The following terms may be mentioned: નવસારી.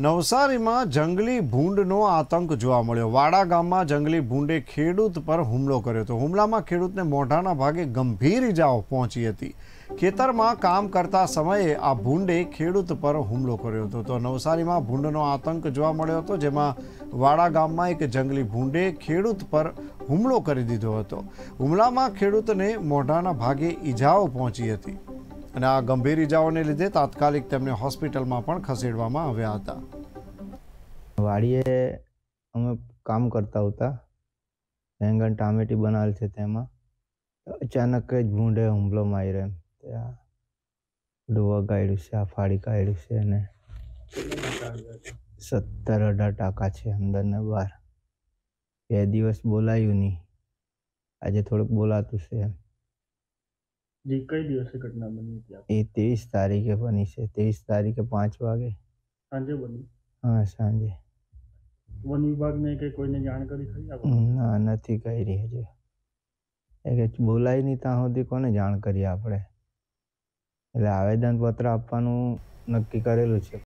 नवसारी में जंगली भूंडनो आतंक जोवा मळ्यो। वाड़ा गाम में जंगली भूंडे खेडूत पर हुमलो कर्यो हतो। हुमलामां खेडूतने मोढाना भागे गंभीर इजाओ पहोंची हती। खेतर में काम करता समये आ भूंडे खेडूत पर हुमलो कर्यो हतो। तो नवसारी में भूंडनो आतंक जोवा मळ्यो हतो, जेमां वाड़ा गाम में एक जंगली भूंडे खेडूत पर हुमलो करी दीधो हतो। हुमलामां खेडूतने मोढाना भागे इजाओ पहोंची हती। आ गंभीर इजाओने लीधे तात्कालिक तेमने होस्पिटलमां पण खसेडवामां आव्या हता। वाड़ीए अमे काम करता होता बैंगन टामेटी बनाल छे, तेमां अचानक ज भूंडे हुमलो मार्यो। एम डोवा गाड्यु छे, आ फाड़ी काढ्यु छे ने 17-18 टाका छे अंदर ने बहार। बे दिवस बोलायु नहीं, आजे थोड़ुंक बोलातुं छे। जी कई दिवस से घटना बनी थी? ये 23 तारीखे बनी से। 23 तारीखे 5 वागे सांजे बनी। हाँ सांजे। वन विभाग ने के कोई ने जाण करी खरी आपने? ना नहीं कही रही है जी। एक बोलाई नहीं ता होती कोने जाण करी आपणे। એટલે આવેદનપત્ર આપવાનું નક્કી કરેલું છે।